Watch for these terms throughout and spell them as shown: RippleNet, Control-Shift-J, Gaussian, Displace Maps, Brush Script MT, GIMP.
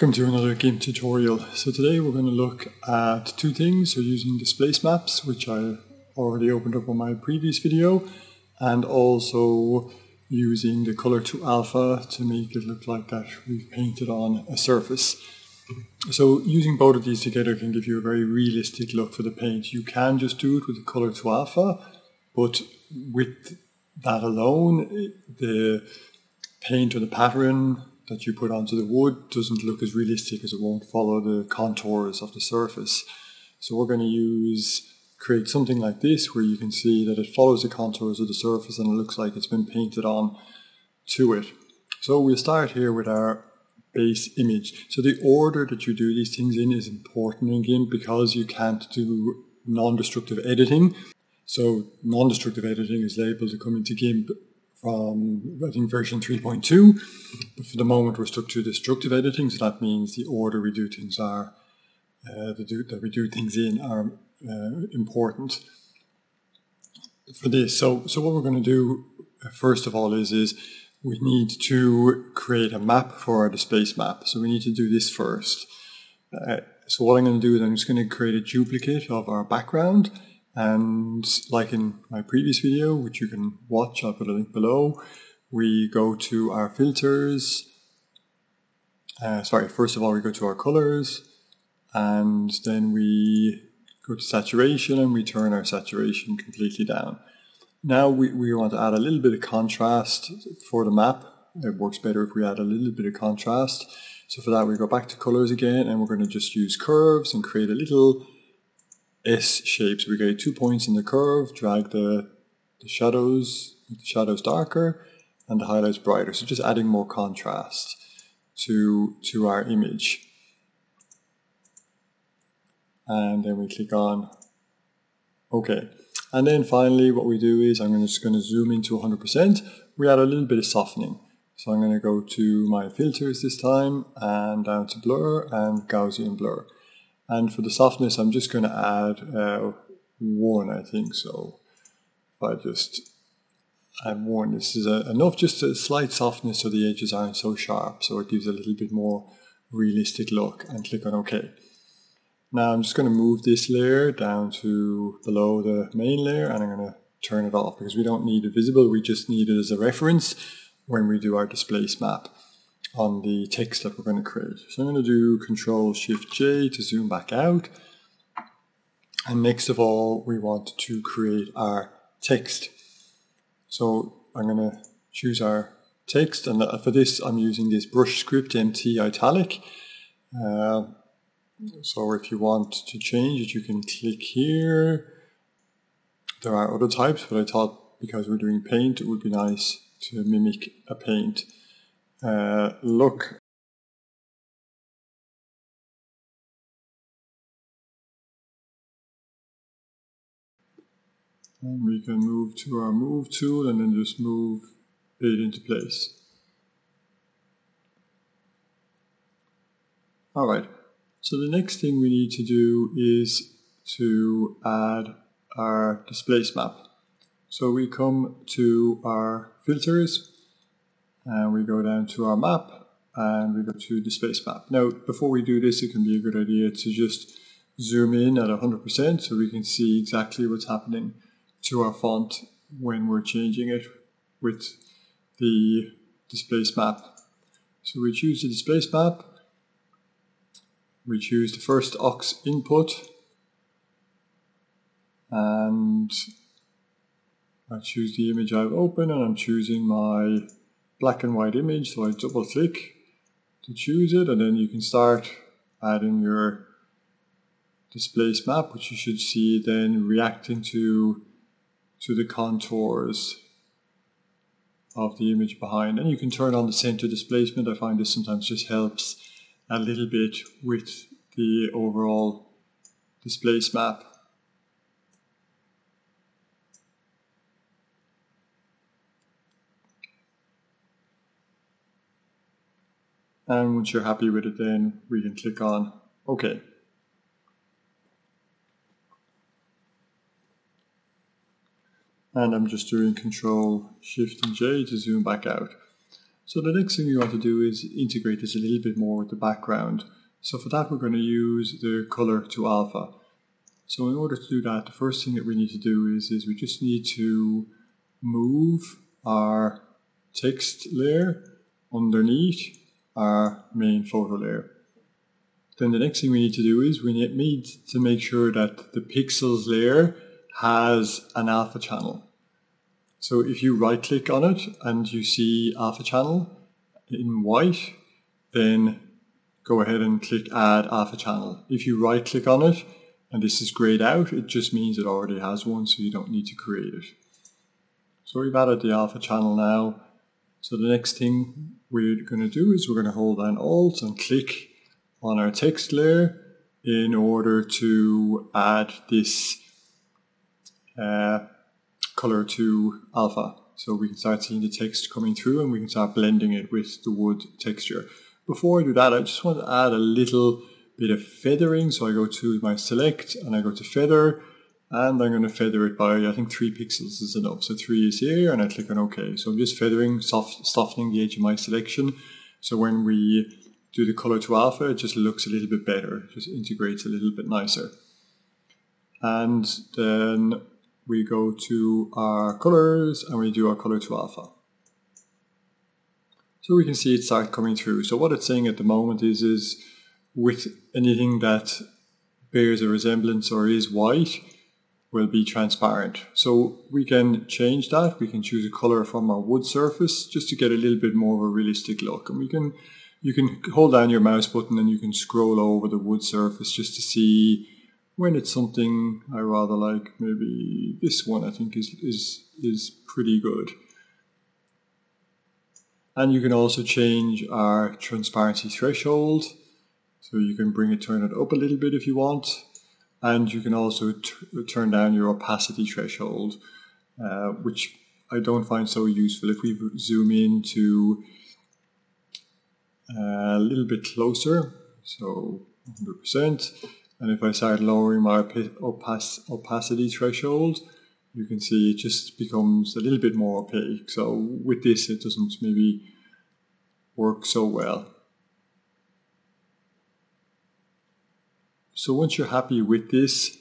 Welcome to another GIMP tutorial. So today we're going to look at two things. So using displace maps, which I already opened up on my previous video, and also using the color to alpha to make it look like that we've painted on a surface. So using both of these together can give you a very realistic look for the paint. You can just do it with the color to alpha, but with that alone, the paint or the pattern that you put onto the wood doesn't look as realistic as it won't follow the contours of the surface. So we're going to create something like this where you can see that it follows the contours of the surface and it looks like it's been painted on to it. So we'll start here with our base image. So the order that you do these things in is important in GIMP because you can't do non-destructive editing. So non-destructive editing is labeled to come into GIMP from I think version 3.2, but for the moment we're stuck to destructive editing, so that means the order we do things are important for this. So what we're going to do first of all is we need to create a map for our displace map. So we need to do this first. So what I'm going to do is I'm just going to create a duplicate of our background. And like in my previous video, which you can watch, I'll put a link below, we go to our filters. First of all, we go to our colors, and then we go to saturation and we turn our saturation completely down. Now we want to add a little bit of contrast for the map. It works better if we add a little bit of contrast. So for that, we go back to colors again, and we're going to just use curves and create a little S shapes. We get 2 points in the curve, drag the shadows darker and the highlights brighter. So just adding more contrast to our image. And then we click on OK. And then finally what we do is I'm just going to zoom into 100%. We add a little bit of softening. So I'm going to go to my filters this time and down to blur and Gaussian blur. And for the softness, I'm just going to add 1, I think. So if I just add 1, this is enough, just a slight softness so the edges aren't so sharp. So it gives a little bit more realistic look, and click on OK. Now I'm just going to move this layer down to below the main layer, and I'm going to turn it off because we don't need it visible. We just need it as a reference when we do our displace map on the text that we're going to create. So I'm going to do Control-Shift-J to zoom back out. And next of all, we want to create our text. So I'm going to choose our text, and for this I'm using this Brush Script MT italic. So if you want to change it, you can click here. There are other types, but I thought because we're doing paint, it would be nice to mimic a paint look. And we can move to our move tool and then just move it into place. Alright, so the next thing we need to do is to add our displace map. So we come to our filters, and we go down to our map, and we go to displace map. Now, before we do this, it can be a good idea to just zoom in at 100% so we can see exactly what's happening to our font when we're changing it with the displace map. So we choose the displace map, we choose the first aux input, and I choose the image I've opened, and I'm choosing my black and white image, so I double click to choose it, and then you can start adding your displace map, which you should see then reacting to the contours of the image behind. And you can turn on the center displacement. I find this sometimes just helps a little bit with the overall displace map. And once you're happy with it, then we can click on OK. And I'm just doing Control-Shift-J to zoom back out. So the next thing we want to do is integrate this a little bit more with the background. So for that we're going to use the color to alpha. So in order to do that, the first thing that we need to do is we just need to move our text layer underneath our main photo layer. Then the next thing we need to do is we need to make sure that the pixels layer has an alpha channel. So if you right click on it and you see alpha channel in white, then go ahead and click add alpha channel. If you right click on it and this is grayed out, it just means it already has one, so you don't need to create it. So we've added the alpha channel now. So the next thing we're going to do is we're going to hold down Alt and click on our text layer in order to add this color to alpha. So we can start seeing the text coming through and we can start blending it with the wood texture. Before I do that, I just want to add a little bit of feathering. So I go to my select and I go to feather, and I'm going to feather it by, I think 3 pixels is enough. So 3 is here and I click on OK. So I'm just feathering, softening the edge of my selection. So when we do the color to alpha, it just looks a little bit better. It just integrates a little bit nicer. And then we go to our colors and we do our color to alpha. So we can see it start coming through. So what it's saying at the moment is with anything that bears a resemblance or is white will be transparent. So we can change that. We can choose a color from our wood surface just to get a little bit more of a realistic look. And you can hold down your mouse button and you can scroll over the wood surface just to see when it's something I rather like. Maybe this one I think is pretty good. And you can also change our transparency threshold. So you can turn it up a little bit if you want. And you can also turn down your opacity threshold, which I don't find so useful. If we zoom in to a little bit closer, so 100%, and if I start lowering my opacity threshold, you can see it just becomes a little bit more opaque. So with this, it doesn't maybe work so well. So once you're happy with this,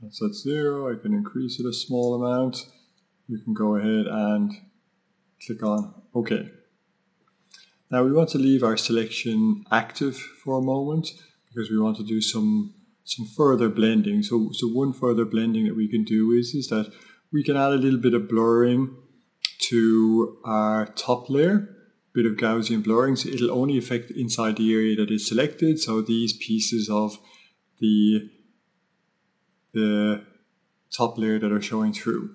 that's at 0, I can increase it a small amount. You can go ahead and click on OK. Now we want to leave our selection active for a moment because we want to do some further blending. So one further blending that we can do is that we can add a little bit of blurring to our top layer, bit of Gaussian blurring, so it'll only affect inside the area that is selected. So these pieces of the top layer that are showing through.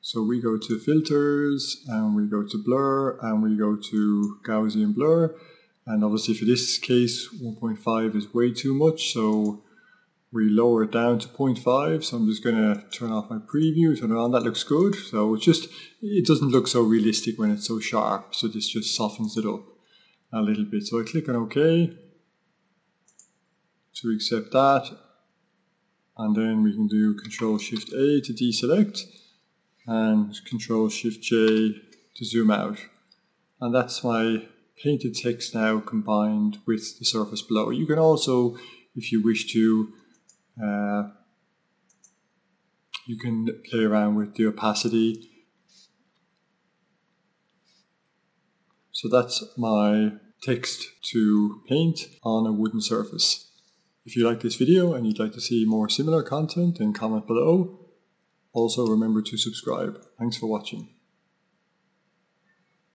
So we go to filters and we go to blur and we go to Gaussian blur, and obviously for this case 1.5 is way too much, so we lower it down to 0.5. So I'm just going to turn off my preview, turn it on. That looks good. So it doesn't look so realistic when it's so sharp, so this just softens it up a little bit. So I click on OK to accept that, and then we can do Control-Shift-A to deselect and Control-Shift-J to zoom out. And that's my painted text now combined with the surface below. You can also, if you wish to, you can play around with the opacity. So that's my text to paint on a wooden surface. If you like this video and you'd like to see more similar content, then comment below. Also remember to subscribe. Thanks for watching.